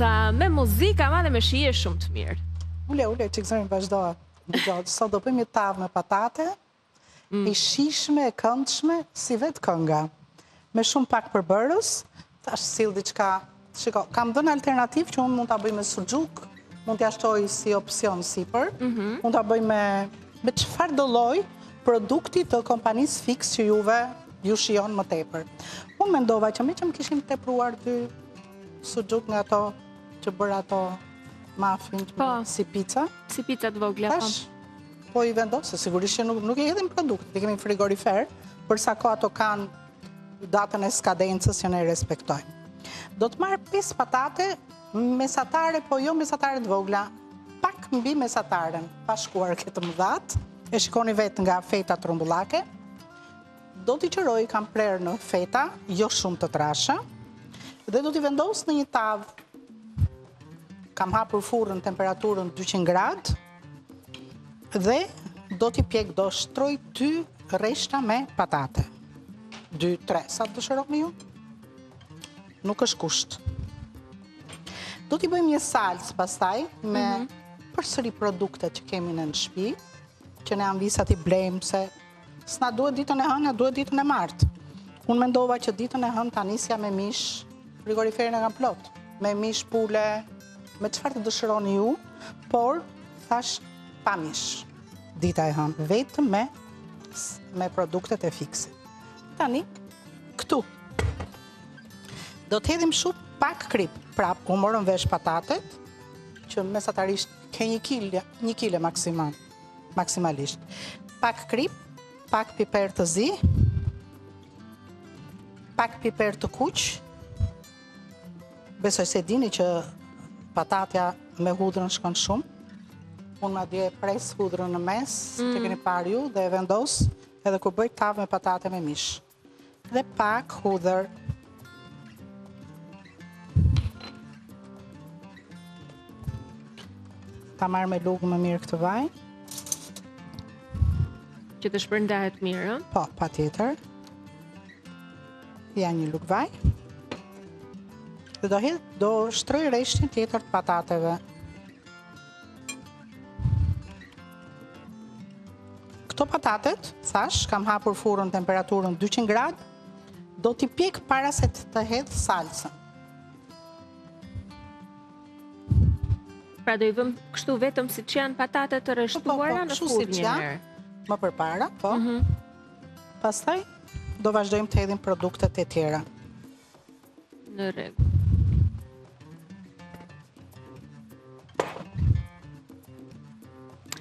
sa me muzikë ama dhe me shije shumë të mirë. Ule, që këzërin vazhdohet. Sa do pëjmë një tavë me patate, I shishme, e këndshme, si vetë kënga. Me shumë pak përbërës, tash silë diçka. Shiko, kam dhënë alternativ që unë mund të bëj me suxhuk, mund të jashtoj si opcion sipër, mund të bëj me çfarë do lloj produkti të kompanisë fiks që juve ju shijon më tepër. Unë mendova që me që më kishim tepruar dy suxhuk nga ato që bërë ato mafin si pizza. Si pizza të vogla. Tash, po I vendosë, sigurisht që nuk e hedhim produktin, I kemi në frigorifer, përsa ko ato kanë datën e skadencës që ne respektojmë. Do të marrë 5 patate, mesatare, po jo mesatare të vogla, pak mbi mesataren, pashkuar këtë më dhatë, e shikoni vetë nga feta trumbullake, do t'i qëroj, kam prerë në feta, jo shumë të trasha, dhe do t'i vendosë në një tavë, kam hapur furrën temperaturën 200 gradë, dhe do t'i pjek, do shtroj 2 reshta me patate. 2-3, sa të dëshironi ju? Nuk është kusht. Do t'i bëjmë një salcë pastaj me përsëri produktet që kemi në shtëpi, që ne anvisat I blejmë, se s'na duhet ditën e hënë, na duhet ditën e martë. Unë mendova që ditën e hënë t'anisja me mish, frigoriferin e kam plot, me mish, pule, me çfarë të dëshironi ju, por thash pa mish. Dita e hënë, vetëm me produktet e fiksit. Tani, këtu. Do t'hedhim shumë pak krip, pra u morën vesh patatet, që mesatarisht ke një kile maksimalisht. Pak krip, pak piper të zi, pak piper të kuq, besoj se dini që patatja me hudrën shkon shumë, unë ma dje pres hudrën në mes, që keni parë ju dhe vendos edhe kur bëj tavë me patate me mish. Dhe pak hudër. Ta marrë me lugë më mirë këtë vaj. Që të shpërndahet mirë, ëh? Po, pa tjetër. Ja një lugë vaj. Dhe do shtroj reshtin tjetër të patateve. Këto patatet, thash, kam hapur furrën temperaturën 200 gradë, do t'i pjek para se të hedh salcën. Pra do I vëm kështu vetëm si që janë patate të reshtuara në furrë një herë. Më përpara, po. Pastaj, do vazhdojmë të hedhim produktet e tjera. Në rregull.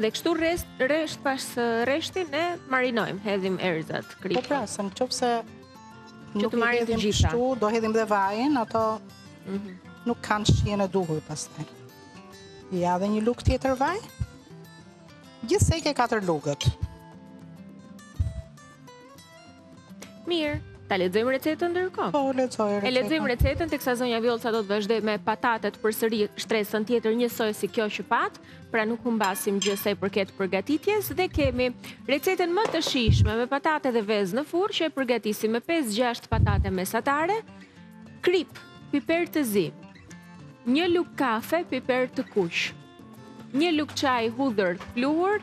Dhe kështu resht pas reshtin e marinojmë, hedhim erzat kripën. Po pra, se në qofë se nuk I hedhim kështu, do hedhim dhe vajin, ato nuk kanë shijen e duhur pastaj. Ja dhe një lugë tjetër vaj. Gjithsej ke 4 lugët. Mirë, ta lexojmë recetën ndërkohë. Po, lexoj recetën. E lexojmë recetën teksa zonja Violca do të vazhdoj me patatet përsëri shtresën tjetër njësoj si kjo që pat, pra nuk humbasim gjë sa I përket përgatitjes dhe kemi recetën më të shijshme me patate dhe vezë në furrë që e përgatisim me 5-6 patate mesatare, krip, piper të zi. Një lugë kafe, piper të kuq, një lugë çaj hudhër të pluhur,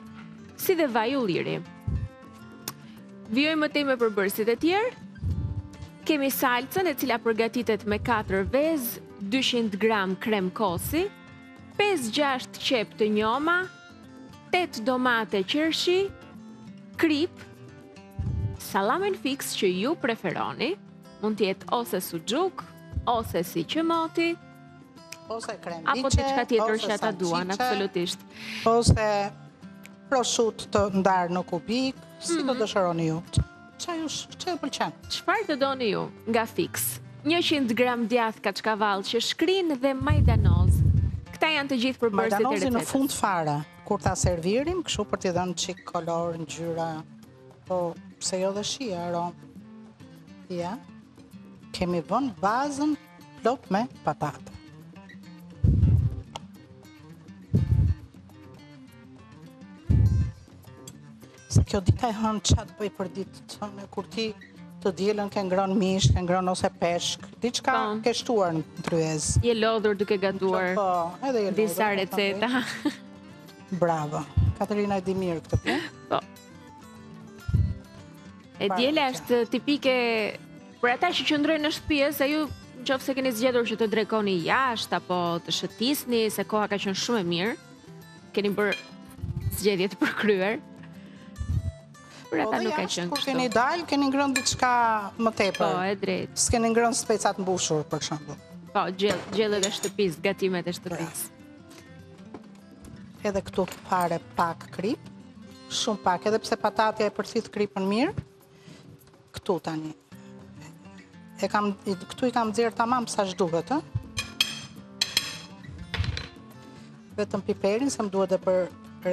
si dhe vaj ulliri. Vijojmë më tej me përbërësit e tjerë. Kemi salcën e cila përgatitet me 4 vezë, 200 gram krem kosi, 5-6 qep të njoma, 8 domate qershi, krip, sallamen fiks që ju preferoni, mund t'jetë ose suxhuk, ose si qëmoti, ose krembiqe, ose salqiqe, ose proshut të ndarë në kubik, si të dëshëroni ju. Që e pëlqen? Çfarë të doni ju nga fiks? 100 gram djathë kaçkavall që shkrin dhe majdanoz. Këta këta janë të gjithë përbërësit e recetës. Madanozi në fund fare, kur ta servirim, kështu për t'i dhënë çik kolor, ngjyra, po pse jo dhe shija, rom. Ja. Kemi vënë bazën plot me patate. Se kjo dita e hënë çat bëj për ditë të tëme, kur ti të dielën ke ngrën mish, ke ngrën ose peshk, diçka ke shtuar në tryez. Je lodhur duke gatuar. Po, edhe je lodhur. Disa receta. Bravo. Katerina e di mirë këtë punë. Po. E diela është tipike për ata që qëndrojnë në shtëpi, se ju nëse keni zgjedhur që të drekoni jashtë apo të shëtisni, se koha ka qenë shumë e mirë. Keni bërë zgjedhje të përkryer. Por ata nuk kanë qenë. Kur keni dal, keni ngrënë diçka më tepër. Po, e drejtë. S'keni ngrënë specat mbushur për shembull. Po, gjellet e shtëpisë, gatimet e shtëpisë. Edhe këtu fare pak krip, shumë pak, edhe pse patatja e përthit kripën mirë. Këtu tani. E kam këtu I kam nxjerr tamam sa duhet, ëh. Vetëm piperin se më duhet edhe për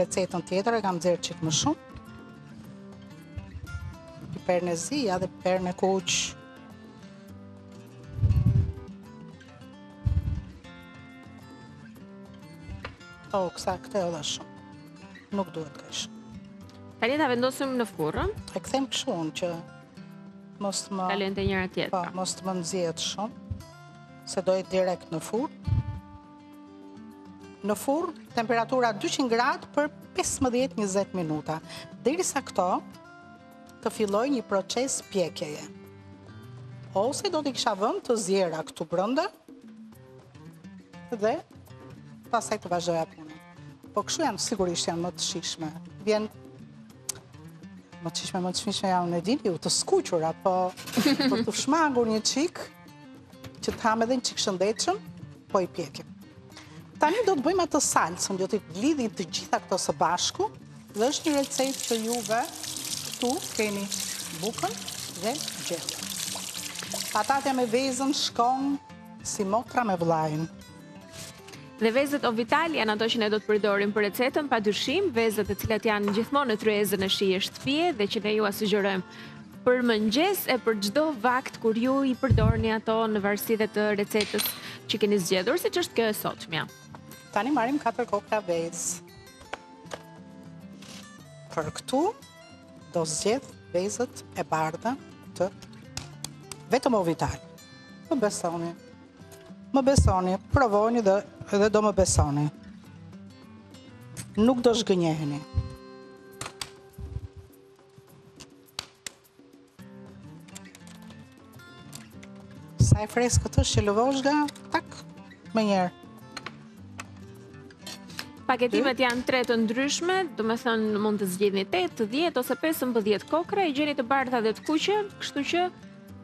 recetën tjetër, e kam nxjerr çik më shumë. Piper në zi, edhe piper në kuq. O, kësa këte edhe shumë. Nuk duhet kësh. Tani ta vendosim në furrën. E kthejmë kështu që mos të më... Kalente njëra tjetra. Po, mos të më nxjetë shumë. Se do e direkt në furrë. Në furrë, temperatura 200 gradë për 15-20 minuta. Derisa këto... të filloj një proces pjekjeje. Ose do t'i kisha vënd të zjera këtu brënda dhe pasaj të vazhdoja punë. Po këshu janë, sigurisht janë më të shishme. Vjen më të shishme, më të shishme janë në dini, u të skuqura, po për të shmangur një qik që t'ham edhe një qik shëndetshëm, po I pjekje. Tani do t'bëjmë atë salcën, do t'i lidhin të gjitha këto së bashku dhe është një recetë të juve Tu keni bukën dhe gjellë. Patatja me vezën shkon si motra me vllajin. Dhe vezët Ovital janë ato që ne do të përdorim për recetën, padyshim, vezët e cilat janë gjithmonë në tryezën e Shije Shtëpie dhe që ne ju sugjerojmë për mëngjes e për çdo vakt kur ju I përdorni ato në varësi të recetës që keni zgjedhur, siç është kjo e sotmja. Tani marrim 4 kopra vezë. Për këtu do zgjedh vezët e bardha të vetëm Ovital. Më besoni. Më besoni, provoni dhe edhe do më besoni. Nuk do zhgënjeheni. Sa e freskët është që lëvozhga, tak, më njerë. Paketimet janë 3 të ndryshme, do me thënë mund të zgjidhni 8, të 10 ose 15 kokra, I gjeni të bardha dhe të kuqe, kështu që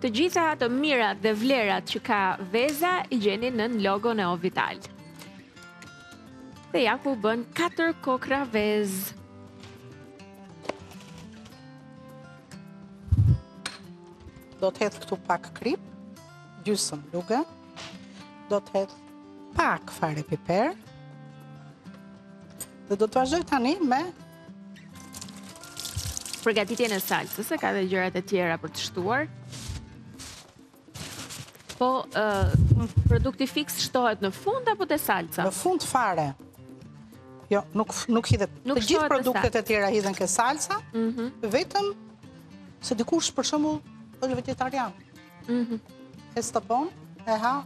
të gjitha të mirat dhe vlerat që ka veza I gjeni në logon e Ovital. Dhe ja ku bën 4 kokra vezë. Do të hedh këtu pak krip, gjysmë lugë, do të hedh pak fare piper. Dhe do të vazhdoj tani me... Përgatitjen e salsës, ka dhe gjërat e tjera për të shtuar. Po, produkti fiks shtohet në fund apo te salca? Në fund fare. Jo, nuk hidhet. Të gjithë produktet e tjera hidhen ke salca, vetëm se dikush për shembull është vegetarian. E stopon, e ha...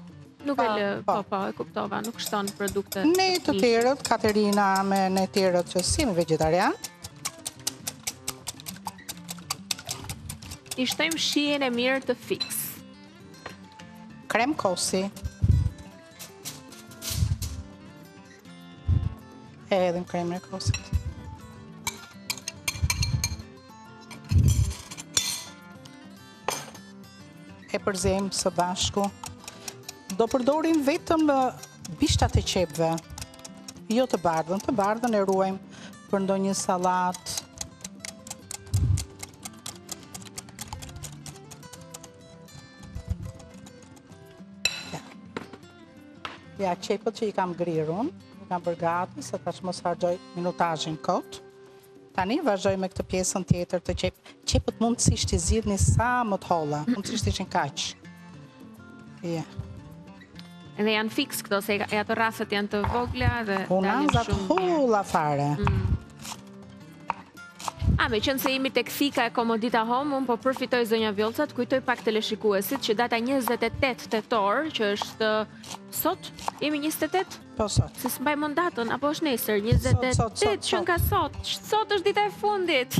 Nuk e lë, po, e kuptova, nuk shton produkte... Ne të tjerët, Katerina me ne tjerët që si me vegetarian. I shtojmë shijen e mirë të fiks. Krem kosi. E edhim krem në kosit. E përzim së bashku. Do përdorim vetëm bishtat e qepve, jo të bardhën. Të bardhën e ruajmë për ndonjë sallatë. Ja, qepët që I kam grirur unë, Kam bërë gati, se tash mos harxoj minutazhin kot. Tani vazhdoj me këtë pjesën tjetër të qepit. Qepët mundësisht i zgjidhni sa më të holla, mundësisht ishin kaq. Ja. Edhe janë fiks këto, se ato rafët janë të vogla dhe dalin shumë. Holla fare. A, me qënë se imi tek thika e Komodita Home, unë po përfitoj zonja Vjolcat, kujtoj pak teleshikuesit që data 28 tetor, që është sot, imi 28? Po sot. Se s'mbaj mund datën, apo është nesër, 28, që nga sot, sot është dita e fundit.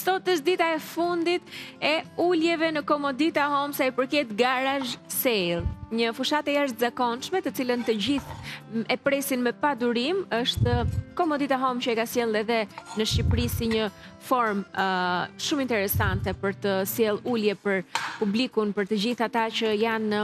Sot është dita e fundit e uljeve në Komodita Home, sa i përket garage sale. Një fushat e jashtëzakonshme të cilën të gjithë e presin me padurim është Komodita Home që e ka sjell edhe në Shqipëri si një form shumë interesante për të sjell ulje për publikun, për të gjithë ata që janë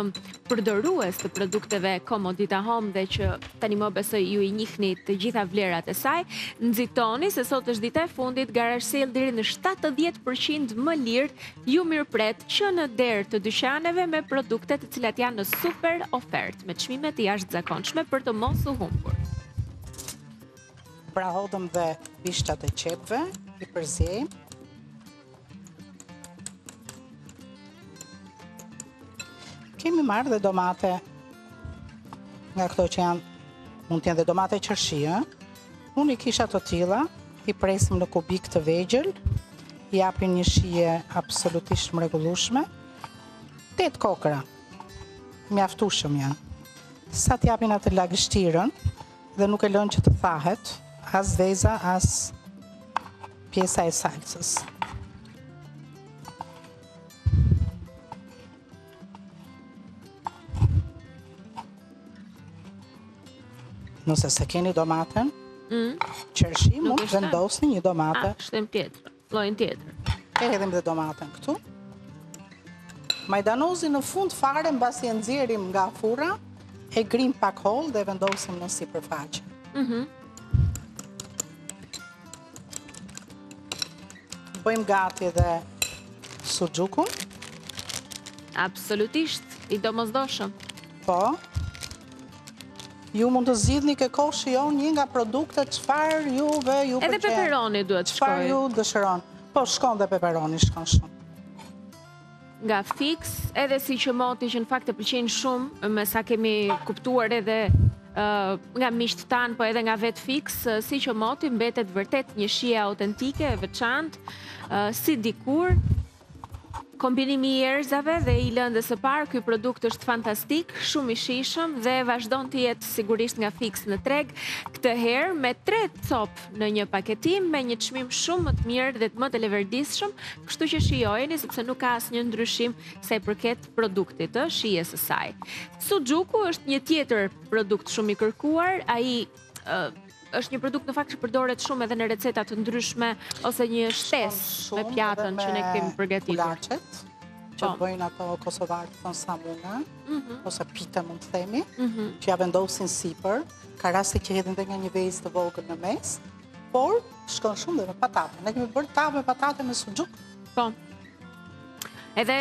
përdorues të produkteve Komodita Home dhe që tani më besoj ju i njihni të gjitha vlerat e saj. Nxitoni se sot është dita e fundit, garage sale deri në 70% më lirë, ju mirëpret që në derë të dyqaneve me produkte të cilat janë në super ofertë me çmimet e jashtëzakonshme për të mos u humbur. Pra hodëm dhe bishtat e qepëve, i përzijejmë. Kemi marrë dhe domate nga këto që janë, mund t'jenë dhe domate qershie. Unë i kisha të tilla, i presim në kubik të vegjël, i japim një shije absolutisht mrekullueshme. 8 kokra. Mjaftueshëm janë. Sa t'japin atë lagështirën dhe nuk e lënë që të thahet, as veza, as pjesa e salcës. Nëse se keni domaten, qershi mund të vendosni një domate. Shtem tjetër, llojin tjetër. E hedhim dhe domaten këtu. Majdanozi në fund fare, mbasi e nxjerrim nga furra, e grim pak hollë dhe vendosim në sipërfaqe. Bëjmë gati dhe suxhukun. Absolutisht, i domosdoshëm. Po. Ju mund të zgjidhni ke koshi jon një nga produktet çfarë juve ju pëlqen. Edhe peperoni duhet shkojë. Çfarë ju dëshiron. Po shkon dhe peperoni, shkon shumë. Nga fiks, edhe si që moti që në fakt të pëlqen shumë, me sa kemi kuptuar edhe nga miqtë tanë, po edhe nga vetë fiks, si që moti mbetet vërtet një shije autentike e veçantë, si dikur, kombinimi i erëzave dhe i lëndës së parë, ky produkt është fantastik, shumë i shijshëm dhe vazhdon të jetë sigurisht nga fiks në treg, këtë herë me 3 cop në një paketim, me një çmim shumë më të mirë dhe më të leverdisshëm, kështu që shijojeni sepse nuk ka asnjë ndryshim sa i përket produktit të shijes së saj. Suxhuku është një tjetër produkt shumë i kërkuar, ai është një produkt në fakt që përdoret shumë edhe në receta të ndryshme ose një shtesë me pjatën që ne kemi përgatitur. Kulaqet, që bëjnë ato kosovarë të thonë samuna, ose pita mund të themi, që ja vendosin sipër, ka raste që hedhin dhe nga një vezë të vogël në mes, por shkon shumë dhe me patate. Ne kemi bërë tavë me patate me suxhuk. Po. Edhe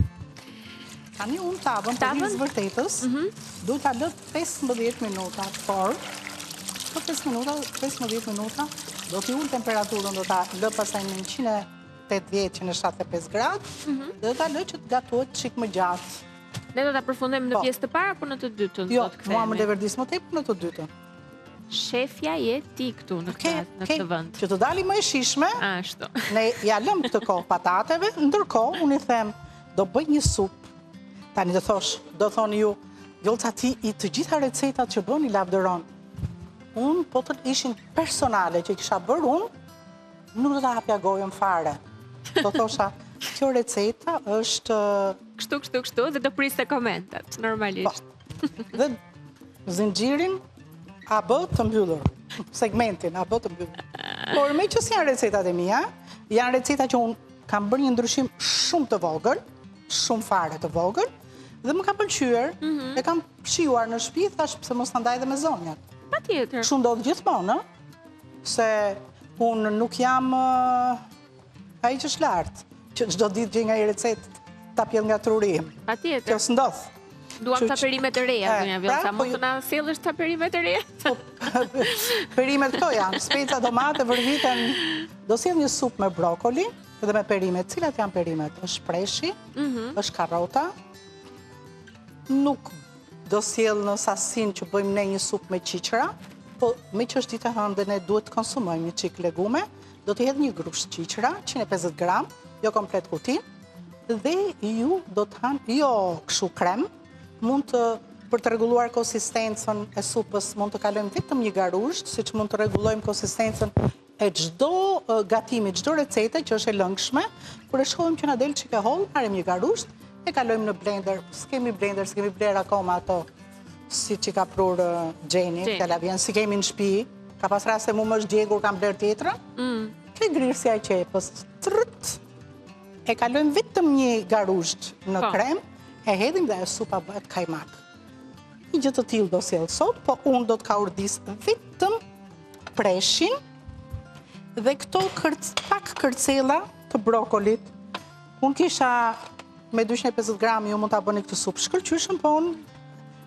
Tani unë tavën për hir të vërtetës, du t'a lë 15 minuta, por për 15 minuta do t'i ullë temperaturën, do t'a lë pasaj në 180 që në 75 gradë, do t'a lë që t'gatuat qik më gjatë. Ne do t'a përfundojmë në pjesë të parë, për në të dytën? Jo, mua më leverdis më tepër në të dytën. Shefja je ti këtu në këtë vënd. Që të dali më e shishme, ne ja lëm këtë kohë patateve, ndërkohë unë i them, do bëj një supë. Tani të thosh, do thoni ju, Vjolca ti i të gjitha recetat që bën i lavdëron. Unë, po të ishin personale që kisha bërë unë, nuk do t'a hapja gojën fare. Do thosha, kjo receta është... Kështu, kështu, kështu, dhe do priste komentat, normalisht. Dhe zinxhirin a bë të mbyllur. segmentin, apo të mbyllur. Por me që si janë recetat e mia, janë receta që unë kam bërë një ndryshim shumë të vogël, shumë fare të vogël, dhe më ka pëlqyer, e kam shijuar në shtëpi, thash pse mos ta ndaj dhe me zonjat. Patjetër. Kështu ndodh gjithmonë, se unë nuk jam ai që është lart, që çdo ditë gjej nga një recetë ta pjell nga truri. Patjetër. Kjo s'ndodh. Duam taperime të reja, zonja Vjolta, mund të na sillësh taperime të reja? Perimet këto janë, speca, domate, vërviten. Do sjell një supë me brokoli dhe me perime. Cilat janë perimet? Është preshi, është karrota. Nuk do sjell në sasinë që bëjmë ne një supë me qiçra, po me që është ditë e hënë dhe ne duhet të konsumojmë një çik legume, do të hedh një grush qiçra, 150 gram, jo komplet kutin, dhe ju do të hanë jo kështu krem. Mund të, për të rregulluar konsistencën e supës, mund të kalojmë vetëm një garush, siç mund të rregullojmë konsistencën e çdo gatimi, çdo recete që është e lëngshme, kur e shohim që na del çike holl, marrim një garush, e kalojmë në blender. S'kemi blender, s'kemi bler akoma ato siç i ka prur Gjeni, Kalavian, si kemi në shtëpi. Ka pas raste mu më është djegur, kam bler tjetrën. Ke grirsja e qepës. Trrt. E kalojmë vetëm një garush në krem. E hedhim dhe e supa bëhet kajmak. Një gjë të tillë do sjell sot, po unë do t'ka urdis vetëm preshin dhe këto pak kërcela të brokolit. Unë kisha me 250 gram, ju mund t'a bëni këtë supë shkëlqyshëm, po unë,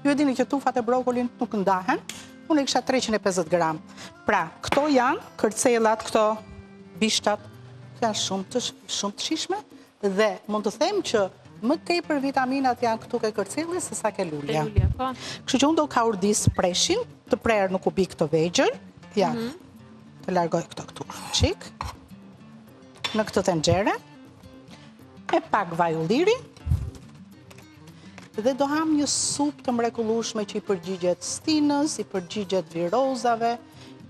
ju e dini që tufat e brokolin nuk ndahen, unë e kisha 350 gram. Pra, këto janë kërcelat, këto bishtat, janë shumë të shishme dhe mund të them që më tepër vitaminat janë këtu ke kërcilli se sa ke lulja. Kështu që unë do ka urdis preshin, të prerë në kubik të vegjël, ja, të largoj këto këtu, çik, në këtë tenxhere, e pak vaj ulliri, dhe do ham një supë të mrekullueshme që i përgjigjet stinës, i përgjigjet virozave,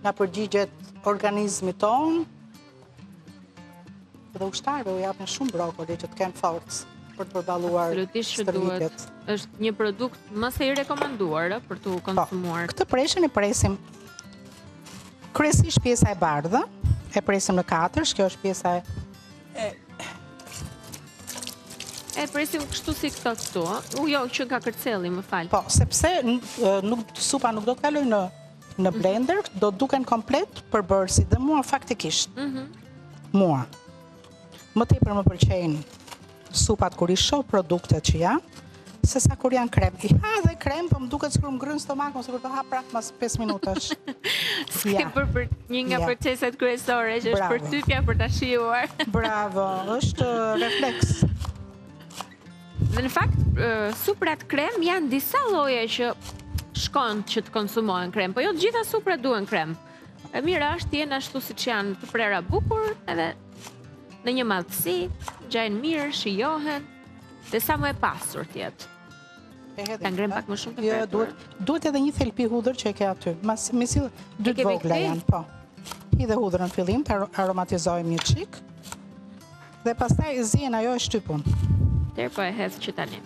na përgjigjet organizmit tonë, dhe ushtarve u japin shumë brokoli që të kenë forcë. Për të përballuar stërvitjet. Është një produkt më së i rekomanduar për të konsumuar. Këtë preshin e presim kryesisht pjesa e bardhë, e presim në katërsh, kjo është pjesa e... E presim kështu si këto këtu, jo që nga kërcelli, më fal. Po, sepse supa nuk do të kaloj në blender, do të duken komplet përbërësi dhe mua faktikisht. Mua. Më tepër më pëlqejnë supat kur i shoh produktet që janë, se sa kur janë krem. I ha dhe krem, po më duket sikur më gryn stomakun, sikur të ha prap mas 5 minutash. S'ke bërë për një nga proceset kryesore, që është përtypja për ta shijuar. Bravo, është refleks. Dhe në fakt, suprat krem janë disa lloje që shkon që të konsumohen krem, po jo të gjitha suprat duhen krem. E mira është të jenë ashtu siç janë, të prera bukur edhe në një madhësi, gjajnë mirë, shijohen, dhe sa më e pasur tjetë. Ta ngrem pak më shumë temperaturë. Duhet edhe një thelpi hudër që e ke aty. Masi dy të vogla janë, po. I dhe hudër në fillim, të aromatizojmë një çik, dhe pastaj zihen ajo e shtypun. Tërë po e hedh që tani.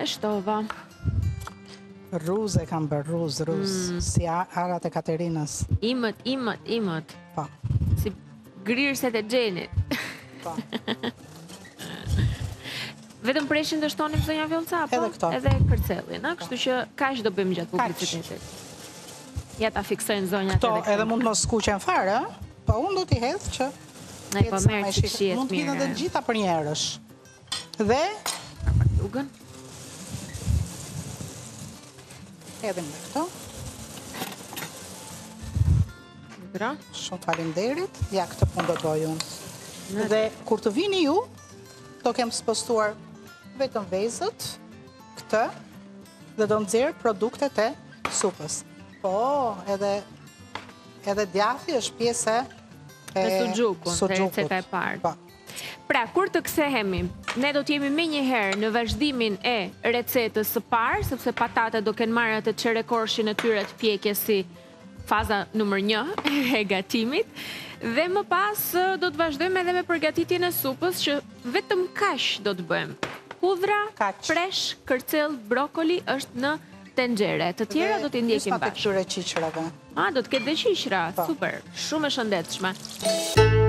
E shtova. Ruz e kam bërë, ruz, si arat e Katerinës. Imët. Pa. Si grirset e Gjenit. Pa. Vetëm preshin të shtonim zonja Vjolta, po? Edhe këto. Edhe kërcelin, a? Kështu që kaq do bëjmë gjatë publicitetit. Ja ta fiksojnë zonjat edhe këto. Edhe mund të mos skuqen fare, a? Po unë do t'i hedh që... Ne po merë që shihet mirë. Mund t'vidhen dhe gjitha për njerësh. Dhe... Ugën. Edhim dhe këto. Ndra. Shumë falinderit. Ja, këtë pun do doj unë. Dhe kur të vini ju, do kem spostuar vetëm vezët, këtë, dhe do nxjerr produktet e supës. Po, edhe djathi është pjesë e suxhukut. Receta e parë. Pra, kur të kthehemi, ne do t'jemi me njëherë në vazhdimin e recetës së parë, sepse patate do kenë marrë atë çerekorshin e tyre të pjekjes si faza nr. 1 e gatimit, dhe më pas do të vazhdojmë edhe me përgatitjen e supës, që vetëm kaq do të bëjmë. hudhra, presh, kërcel, brokoli është në tenxhere. Të tjera do t'i ndjekim bashkë. A, do t'ket dhe qishra, super, shumë e shëndetshme.